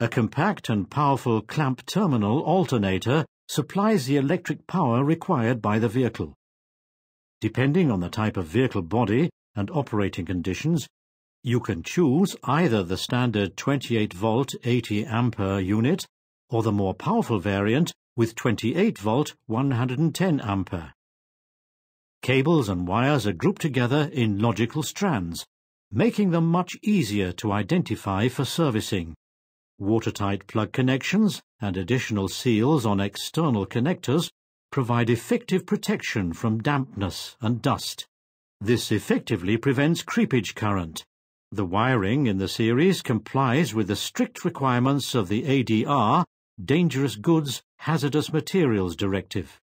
A compact and powerful clamp terminal alternator supplies the electric power required by the vehicle. Depending on the type of vehicle body and operating conditions, you can choose either the standard 28-volt 80-ampere unit or the more powerful variant with 28-volt 110-ampere. Cables and wires are grouped together in logical strands, making them much easier to identify for servicing. Watertight plug connections and additional seals on external connectors provide effective protection from dampness and dust. This effectively prevents creepage current. The wiring in the series complies with the strict requirements of the ADR, Dangerous Goods, Hazardous Materials Directive.